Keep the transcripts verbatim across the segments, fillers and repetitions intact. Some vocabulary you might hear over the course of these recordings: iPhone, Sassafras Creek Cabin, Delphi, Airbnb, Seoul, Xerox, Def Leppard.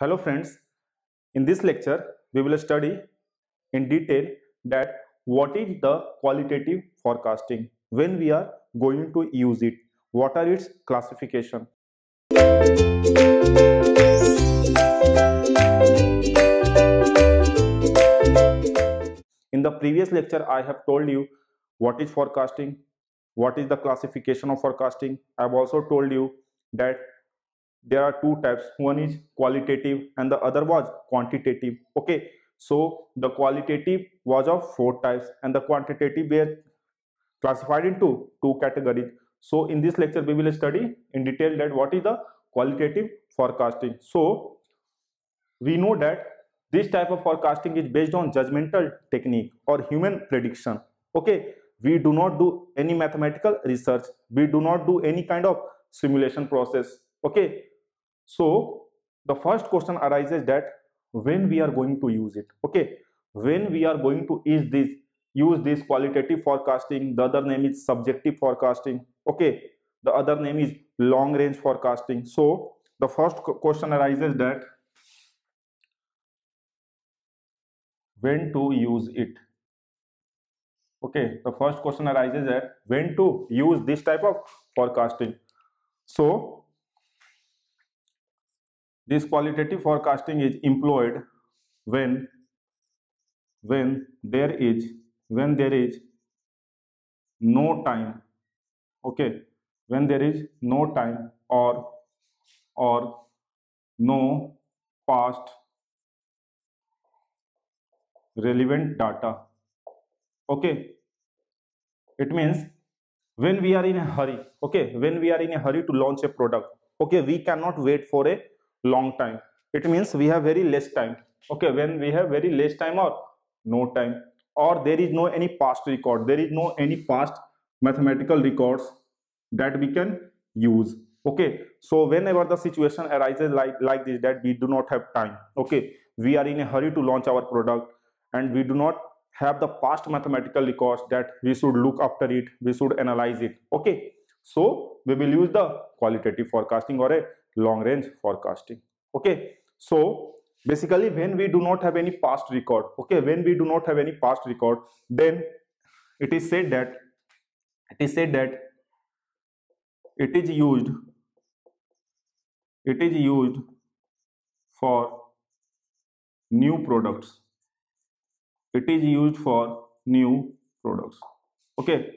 Hello friends, in this lecture we will study in detail that what is the qualitative forecasting, when we are going to use it, what are its classification. In the previous lecture I have told you what is forecasting, what is the classification of forecasting. I have also told you that there are two types, one is qualitative and the other was quantitative. Okay, so the qualitative was of four types and the quantitative were classified into two categories. So in this lecture we will study in detail that what is the qualitative forecasting. So we know that this type of forecasting is based on judgmental technique or human prediction. Okay, we do not do any mathematical research, we do not do any kind of simulation process. Okay, so the first question arises that when we are going to use it. Okay, when we are going to use this use this qualitative forecasting. The other name is subjective forecasting. Okay, the other name is long range forecasting. So the first question arises that when to use it. Okay, the first question arises that when to use this type of forecasting. So this qualitative forecasting is employed when when there is when there is no time. Okay, when there is no time or or no past relevant data. Okay, it means when we are in a hurry. Okay, when we are in a hurry to launch a product. Okay, we cannot wait for a long time. It means we have very less time. Okay, when we have very less time or no time, or there is no any past record, there is no any past mathematical records that we can use. Okay, so whenever the situation arises like like this that we do not have time. Okay, we are in a hurry to launch our product and we do not have the past mathematical records that we should look after it, we should analyze it. Okay, so we will use the qualitative forecasting or a long range forecasting. Okay, so basically when we do not have any past record, okay, when we do not have any past record, then it is said that it is said that it is used it is used for new products. It is used for new products. Okay,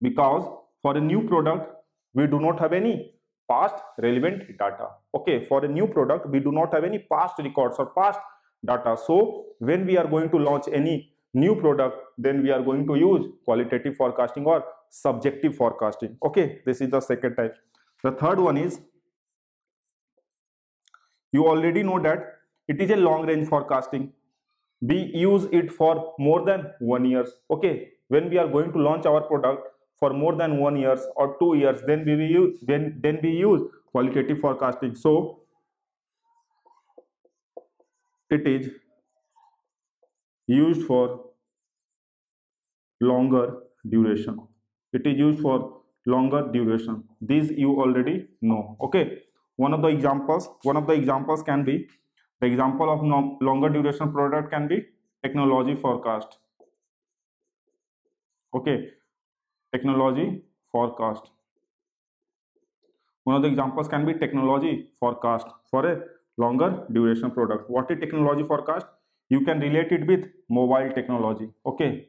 because for a new product we do not have any past relevant data. Okay, for a new product we do not have any past records or past data. So when we are going to launch any new product, then we are going to use qualitative forecasting or subjective forecasting. Okay, this is the second type. The third one is, you already know that it is a long range forecasting. We use it for more than one year. Okay, when we are going to launch our product for more than one years or two years, then we will use then then we use qualitative forecasting. So it is used for longer duration. It is used for longer duration. These you already know. Okay. One of the examples, one of the examples can be the example of no, longer duration product can be technology forecast. Okay. Technology forecast. One of the examples can be technology forecast for a longer duration product. What is technology forecast? You can relate it with mobile technology. Okay,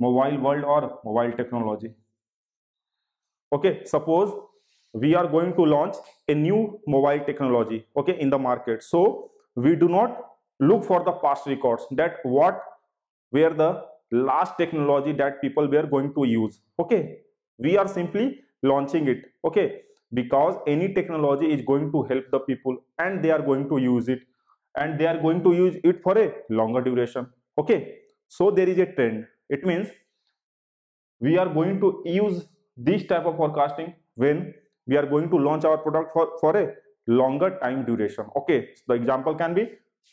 mobile world or mobile technology. Okay, suppose we are going to launch a new mobile technology, okay, in the market. So we do not look for the past records that what where the last technology that people were going to use. Okay, we are simply launching it. Okay, because any technology is going to help the people and they are going to use it and they are going to use it for a longer duration. Okay, so there is a trend. It means we are going to use this type of forecasting when we are going to launch our product for, for a longer time duration. Okay, so the example can be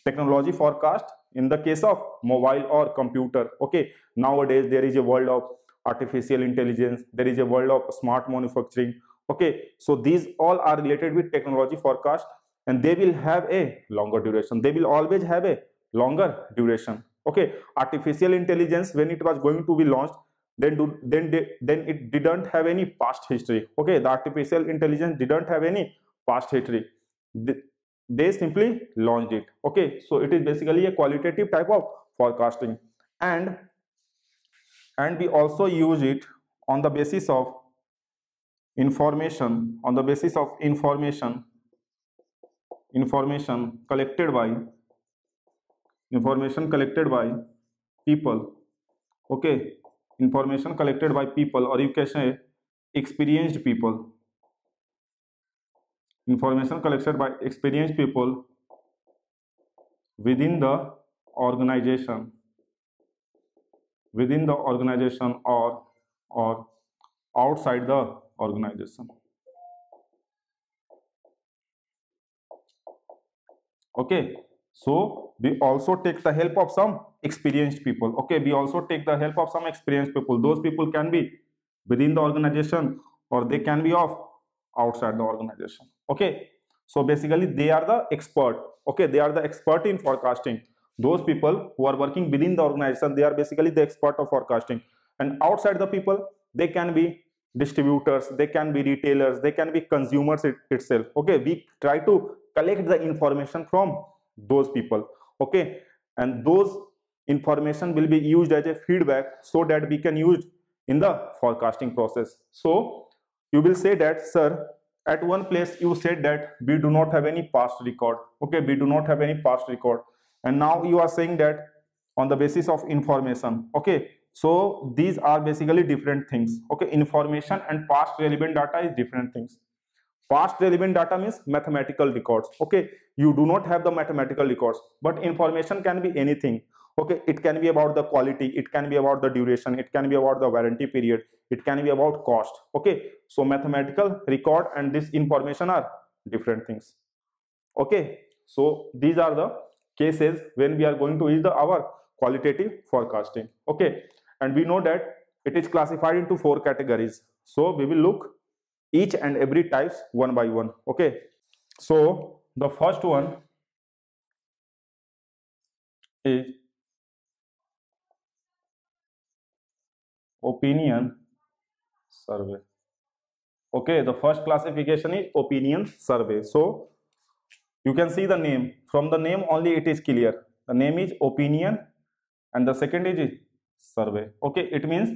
technology forecast in the case of mobile or computer. Okay, nowadays there is a world of artificial intelligence, there is a world of smart manufacturing. Okay, so these all are related with technology forecast and they will have a longer duration. They will always have a longer duration. Okay, artificial intelligence, when it was going to be launched, then do, then they, then it didn't have any past history. Okay, the artificial intelligence didn't have any past history. They, they simply launched it. Okay, so it is basically a qualitative type of forecasting, and and we also use it on the basis of information, on the basis of information information collected by information collected by people. Okay, information collected by people, or you can say experienced people. Information collected by experienced people within the organization, within the organization or or outside the organization. Okay, so we also take the help of some experienced people. Okay, we also take the help of some experienced people. Those people can be within the organization, or they can be of outside the organization. Okay, so basically they are the expert. Okay, they are the expert in forecasting. Those people who are working within the organization, they are basically the expert of forecasting. And outside the people, they can be distributors, they can be retailers, they can be consumers it, itself. Okay, we try to collect the information from those people. Okay, and those information will be used as a feedback so that we can use in the forecasting process. So you will say that, sir, at one place you said that we do not have any past record. Okay, we do not have any past record, and now you are saying that on the basis of information. Okay, so these are basically different things. Okay, information and past relevant data is different things. Past relevant data means mathematical records. Okay, you do not have the mathematical records, but information can be anything. Okay, it can be about the quality, it can be about the duration, it can be about the warranty period, it can be about cost. Okay, so mathematical record and this information are different things. Okay, so these are the cases when we are going to use the our qualitative forecasting. Okay, and we know that it is classified into four categories, so we will look each and every types one by one. Okay, so the first one is opinion survey. Okay, the first classification is opinion survey. So you can see the name. From the name only it is clear. The name is opinion and the second is survey. Okay, it means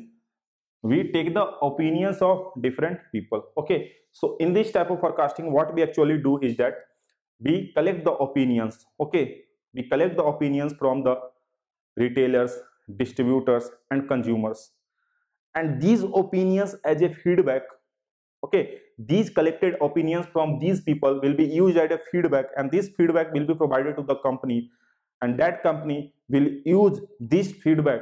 we take the opinions of different people. Okay, so in this type of forecasting, what we actually do is that we collect the opinions. Okay, we collect the opinions from the retailers, distributors and consumers, and these opinions as a feedback. Okay, these collected opinions from these people will be used as a feedback, and this feedback will be provided to the company, and that company will use this feedback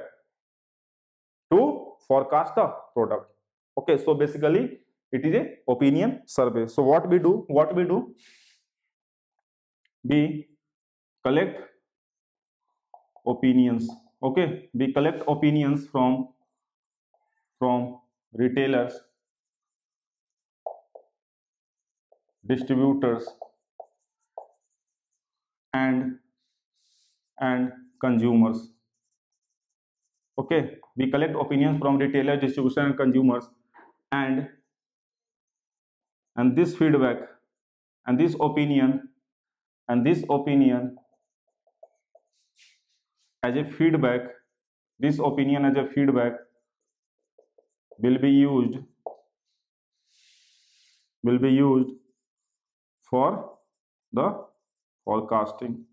to forecast the product. Okay, so basically it is a opinion survey. So what we do, what we do, we collect opinions. Okay, we collect opinions from from retailers, distributors and and consumers. Okay, we collect opinions from retailers, distributors and consumers, and and this feedback and this opinion and this opinion as a feedback, this opinion as a feedback will be used will be used for the forecasting.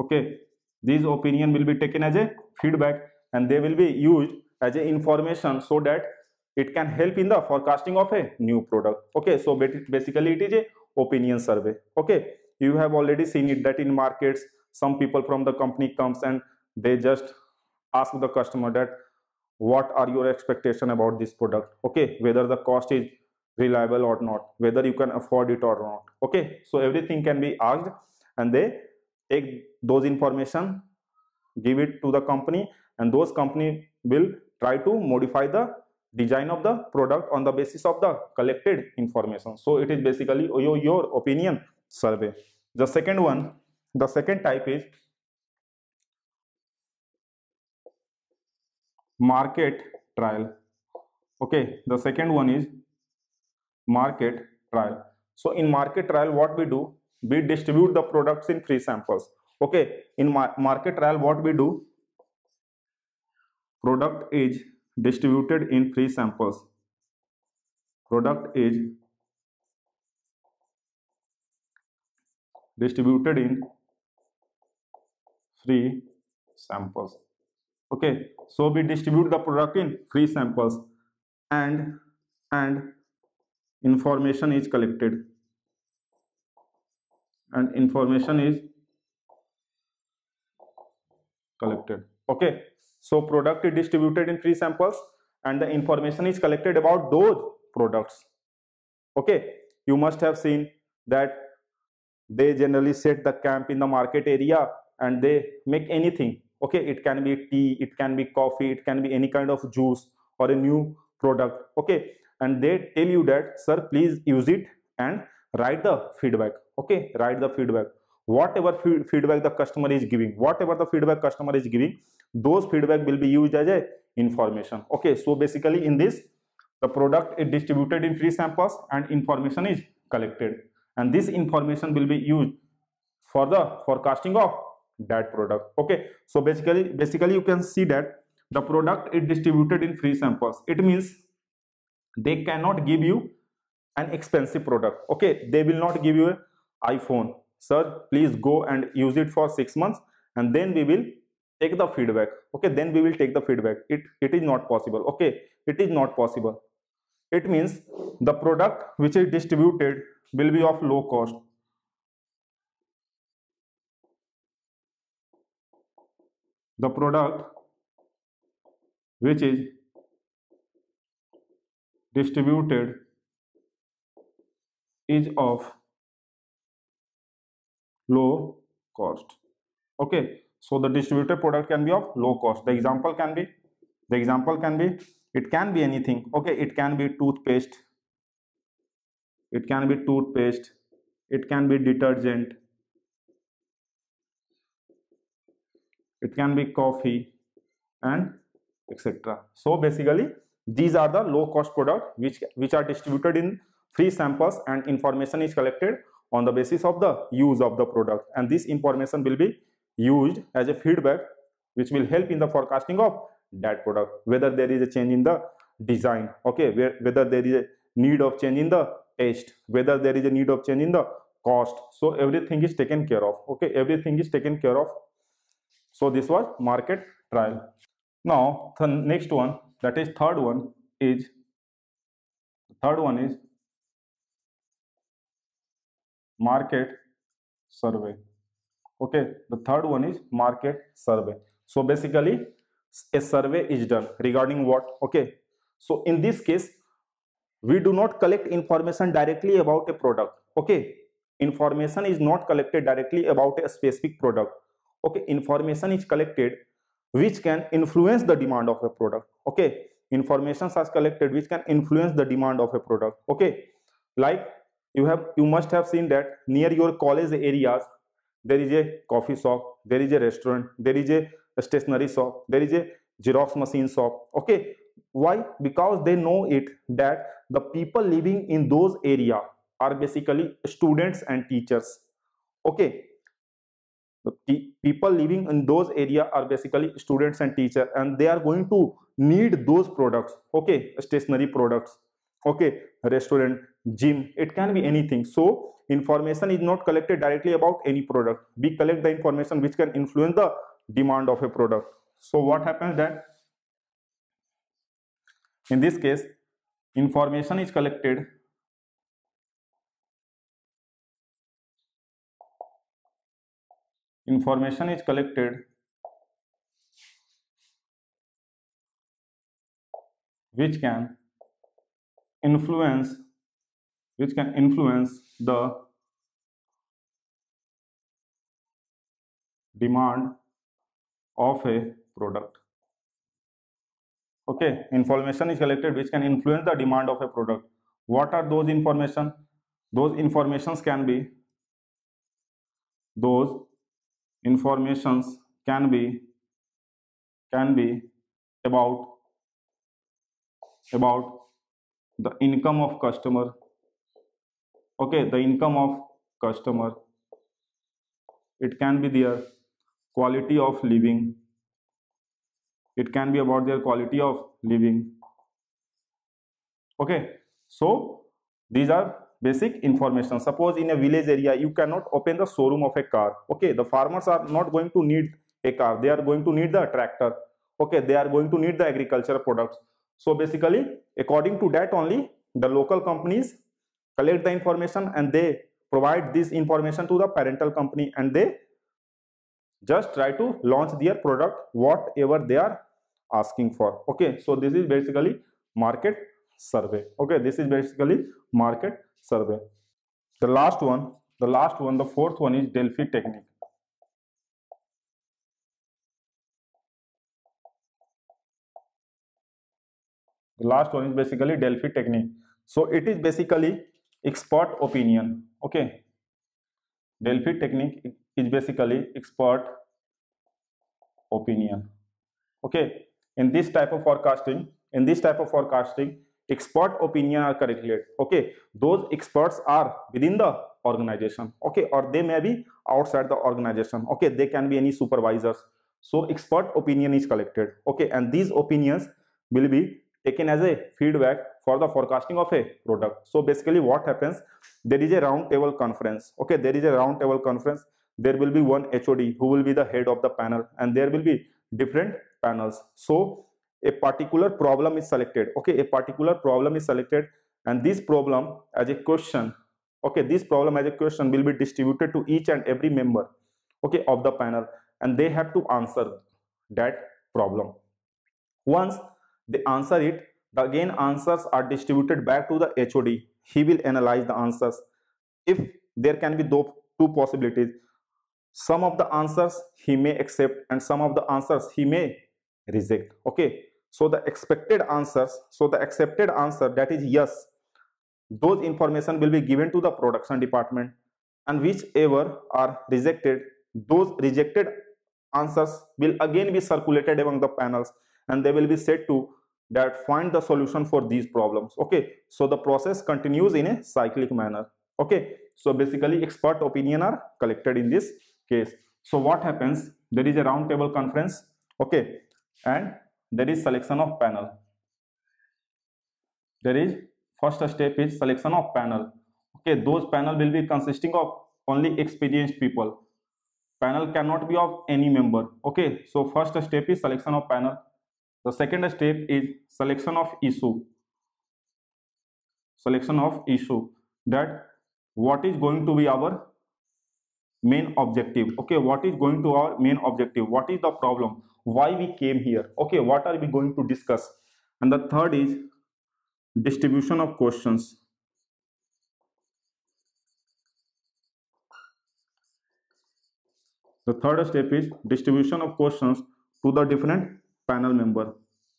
Okay, these opinion will be taken as a feedback and they will be used as a information so that it can help in the forecasting of a new product. Okay, so basically it is a opinion survey. Okay, you have already seen it that in markets some people from the company comes and they just ask the customer that what are your expectation about this product. Okay, whether the cost is reliable or not, whether you can afford it or not. Okay, so everything can be asked and they take those information, give it to the company, and those company will try to modify the design of the product on the basis of the collected information. So it is basically your, your opinion survey. The second one, the second type is market trial. Okay, the second one is market trial. So in market trial, what we do? We distribute the products in free samples. Okay, in ma market trial, what we do? Product is distributed in free samples. Product is distributed in free samples. Okay, so we distribute the product in free samples and and information is collected and information is collected. Okay, so product is distributed in free samples and the information is collected about those products. Okay, you must have seen that they generally set the camp in the market area and they make anything. Okay, it can be tea, it can be coffee, it can be any kind of juice or a new product. Okay, and they tell you that, sir, please use it and write the feedback. Okay, write the feedback. Whatever f feedback the customer is giving, whatever the feedback customer is giving, those feedback will be used as a information. Okay, so basically in this, the product is distributed in free samples and information is collected. And this information will be used for the forecasting of that product. Okay, so basically, basically you can see that the product is distributed in free samples. It means they cannot give you an expensive product. Okay, they will not give you an iPhone. Sir, please go and use it for six months and then we will take the feedback. Okay, then we will take the feedback. It, it is not possible. Okay, it is not possible. It means the product which is distributed will be of low cost. The product which is distributed is of low cost. Okay, so the distributed product can be of low cost. The example can be, the example can be, it can be anything. Okay, it can be toothpaste, it can be toothpaste, it can be detergent, it can be coffee and et cetera. So basically these are the low cost products which, which are distributed in free samples and information is collected on the basis of the use of the product. And this information will be used as a feedback which will help in the forecasting of that product, whether there is a change in the design, okay, where, whether there is a need of change in the taste, whether there is a need of change in the cost. So everything is taken care of. Okay, everything is taken care of. So this was market trial. Now the next one, that is third one is, third one is market survey. Okay, the third one is market survey. So basically a survey is done regarding what? Okay, so in this case we do not collect information directly about a product. Okay, information is not collected directly about a specific product. Okay, information is collected which can influence the demand of a product. Okay, information is collected which can influence the demand of a product. Okay, like you have, you must have seen that near your college areas there is a coffee shop, there is a restaurant, there is a stationery shop, there is a Xerox machine shop. Okay, why? Because they know it that the people living in those areas are basically students and teachers. Okay, the people living in those areas are basically students and teachers, and they are going to need those products. Okay, stationery products, okay, restaurant, gym, it can be anything. So information is not collected directly about any product. We collect the information which can influence the demand of a product. So what happens that in this case information is collected information is collected which can influence which can influence the demand of a product. Okay, information is collected which can influence the demand of a product. What are those information? Those informations can be those informations can be can be about about the income of customer. Okay, the income of customer, it can be their quality of living, it can be about their quality of living. Okay, so these are basic information. Suppose in a village area you cannot open the showroom of a car. Okay, the farmers are not going to need a car, they are going to need the tractor. Okay, they are going to need the agricultural products. So basically according to that only the local companies collect the information and they provide this information to the parental company, and they just try to launch their product whatever they are asking for. Okay, so this is basically market survey. Okay, this is basically market survey. The last one, the last one, the fourth one is Delphi technique. The last one is basically Delphi technique. So it is basically expert opinion. Okay, Delphi technique is basically expert opinion. Okay, in this type of forecasting, in this type of forecasting, expert opinion are calculated. Okay, those experts are within the organization. Okay, or they may be outside the organization. Okay, they can be any supervisors. So expert opinion is collected. Okay, and these opinions will be taken as a feedback for the forecasting of a product. So basically what happens, there is a round table conference. Okay, there is a round table conference. There will be one H O D who will be the head of the panel, and there will be different panels. So a particular problem is selected. Okay, a particular problem is selected, and this problem as a question, okay, this problem as a question will be distributed to each and every member, okay, of the panel, and they have to answer that problem. Once they answer it, the again answers are distributed back to the H O D. He will analyze the answers. If there can be two possibilities, some of the answers he may accept and some of the answers he may reject. Okay, so the expected answers, so the accepted answer, that is yes, those information will be given to the production department, and whichever are rejected, those rejected answers will again be circulated among the panels, and they will be said to that find the solution for these problems. Okay, so the process continues in a cyclic manner. Okay, so basically expert opinion are collected in this case. So what happens, there is a round table conference. Okay, and there is selection of panel. There is first step is selection of panel. Okay, those panel will be consisting of only experienced people. Panel cannot be of any member. Okay, so first step is selection of panel. The second step is selection of issue. Selection of issue, that what is going to be our main objective. Okay, what is going to our main objective, what is the problem, why we came here. Okay, what are we going to discuss. And the third is distribution of questions. The third step is distribution of questions to the different panel member.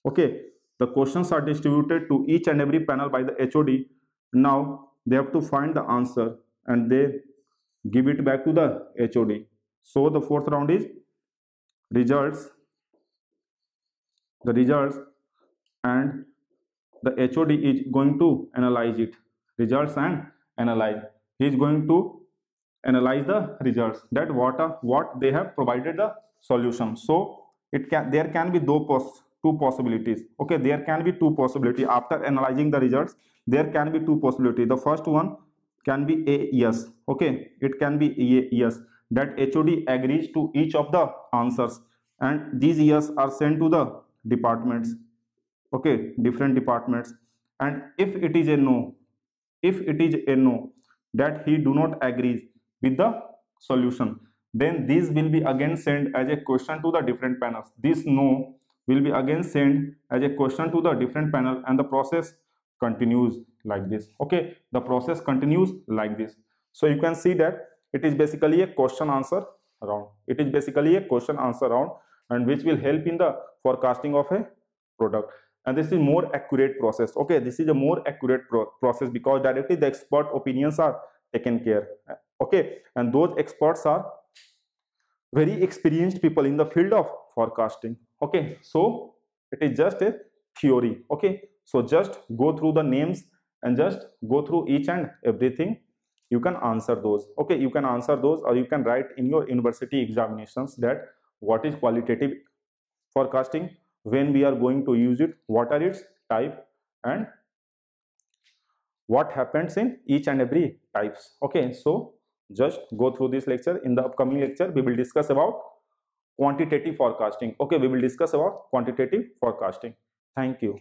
Okay, the questions are distributed to each and every panel by the H O D. Now they have to find the answer and they give it back to the H O D. So the fourth round is results, the results, and the H O D is going to analyze it. Results and analyze. He is going to analyze the results, that what are, what they have provided the solution. So it can, there can be two pos two possibilities. Okay, there can be two possibility after analyzing the results. There can be two possibility. The first one can be a yes. Okay, it can be a yes, that H O D agrees to each of the answers, and these yes are sent to the departments. Okay, different departments. And if it is a no, if it is a no, that he do not agree with the solution, then these will be again sent as a question to the different panels. This no will be again sent as a question to the different panel, and the process continues like this. Okay, the process continues like this. So you can see that it is basically a question answer round. It is basically a question answer round, and which will help in the forecasting of a product. And this is more accurate process. Okay, this is a more accurate pro process because directly the expert opinions are taken care. Okay, and those experts are very experienced people in the field of forecasting. Okay, so it is just a theory. Okay, so just go through the names and just go through each and everything. You can answer those. Okay, you can answer those, or you can write in your university examinations that what is qualitative forecasting, when we are going to use it, what are its type, and what happens in each and every types. Okay, so just go through this lecture. In the upcoming lecture, we will discuss about quantitative forecasting. Okay, we will discuss about quantitative forecasting. Thank you.